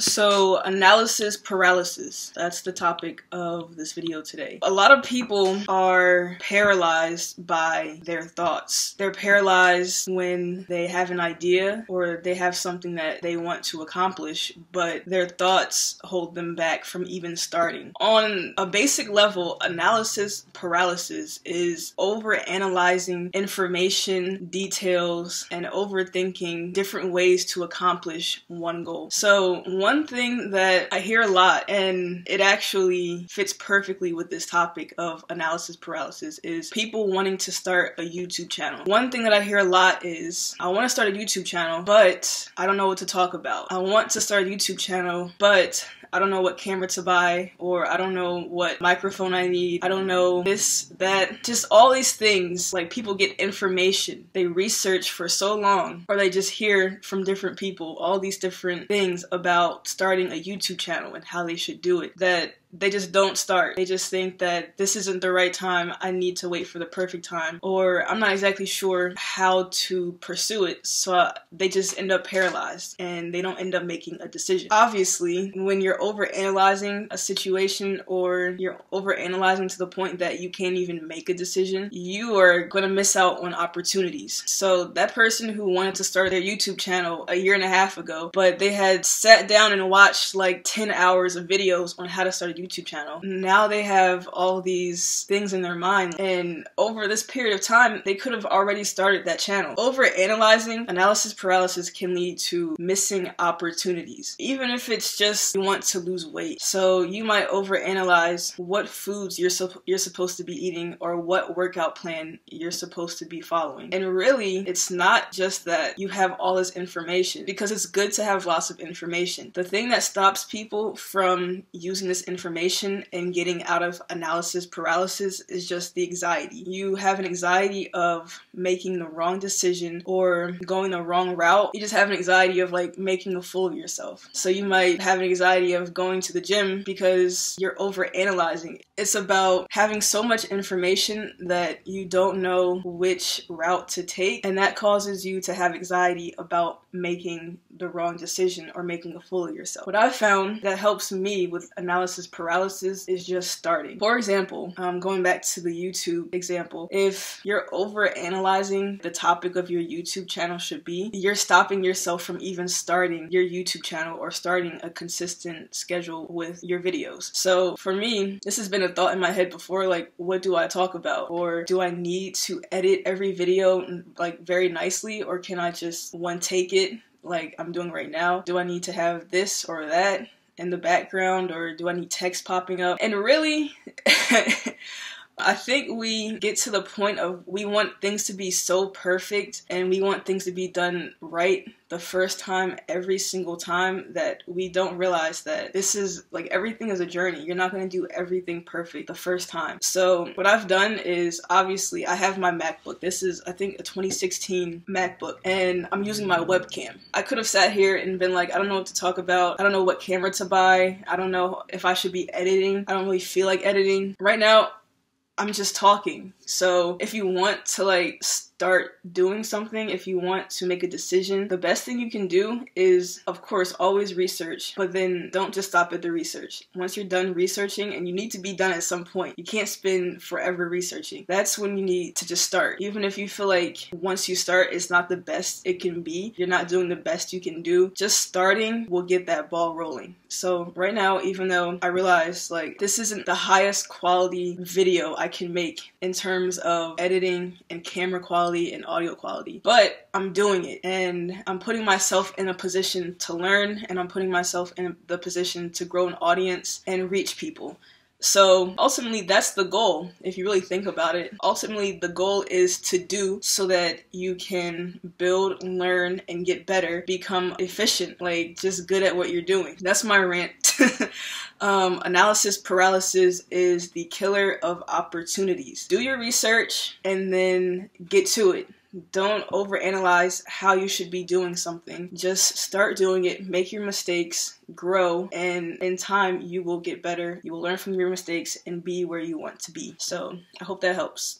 So, analysis paralysis. That's the topic of this video today. A lot of people are paralyzed by their thoughts. They're paralyzed when they have an idea or they have something that they want to accomplish, but their thoughts hold them back from even starting. On a basic level, analysis paralysis is overanalyzing information, details, and overthinking different ways to accomplish one goal. So, one thing that I hear a lot, and it actually fits perfectly with this topic of analysis paralysis, is people wanting to start a YouTube channel. One thing that I hear a lot is, I want to start a YouTube channel, but I don't know what to talk about. I want to start a YouTube channel, but I don't know what camera to buy, or I don't know what microphone I need. I don't know this, that, just all these things. Like, people get information. They research for so long, or they just hear from different people all these different things about starting a YouTube channel and how they should do it, that they just don't start. They just think that this isn't the right time, I need to wait for the perfect time, or I'm not exactly sure how to pursue it, so they just end up paralyzed and they don't end up making a decision. Obviously, when you're overanalyzing a situation or you're overanalyzing to the point that you can't even make a decision, you are going to miss out on opportunities. So that person who wanted to start their YouTube channel a year and a half ago, but they had sat down and watched like 10 hours of videos on how to start a YouTube channel. Now they have all these things in their mind, and over this period of time they could have already started that channel. Overanalyzing, analysis paralysis, can lead to missing opportunities, even if it's just you want to lose weight. So you might overanalyze what foods you're supposed to be eating or what workout plan you're supposed to be following. And really, it's not just that you have all this information, because it's good to have lots of information. The thing that stops people from using this information and getting out of analysis paralysis is just the anxiety. You have an anxiety of making the wrong decision or going the wrong route. You just have an anxiety of like making a fool of yourself. So you might have an anxiety of going to the gym because you're overanalyzing. It's about having so much information that you don't know which route to take, and that causes you to have anxiety about making the wrong decision or making a fool of yourself. What I've found that helps me with analysis paralysis is just starting. For example, going back to the YouTube example, if you're overanalyzing the topic of your YouTube channel should be, you're stopping yourself from even starting your YouTube channel or starting a consistent schedule with your videos. So for me, this has been a thought in my head before, like, what do I talk about? Or do I need to edit every video like very nicely, or can I just one take it like I'm doing right now? Do I need to have this or that in the background, or do I need text popping up? And really, I think we get to the point of we want things to be so perfect and we want things to be done right the first time, every single time, that we don't realize that this is like, everything is a journey. You're not going to do everything perfect the first time. So what I've done is, obviously I have my MacBook. This is, I think, a 2016 MacBook, and I'm using my webcam. I could have sat here and been like, I don't know what to talk about. I don't know what camera to buy. I don't know if I should be editing. I don't really feel like editing. Right now, I'm just talking. So if you want to like start doing something, if you want to make a decision, the best thing you can do is, of course, always research, but then don't just stop at the research. Once you're done researching, and you need to be done at some point, you can't spend forever researching. That's when you need to just start. Even if you feel like once you start, it's not the best it can be, you're not doing the best you can do, just starting will get that ball rolling. So right now, even though I realize like this isn't the highest quality video I can make in terms of editing and camera quality and audio quality, but I'm doing it, and I'm putting myself in a position to learn, and I'm putting myself in the position to grow an audience and reach people. So ultimately, that's the goal. If you really think about it, ultimately the goal is to do so that you can build, learn, and get better, become efficient, like just good at what you're doing. That's my rant. Analysis paralysis is the killer of opportunities. Do your research and then get to it. Don't overanalyze how you should be doing something. Just start doing it, make your mistakes, grow, and in time you will get better. You will learn from your mistakes and be where you want to be. So I hope that helps.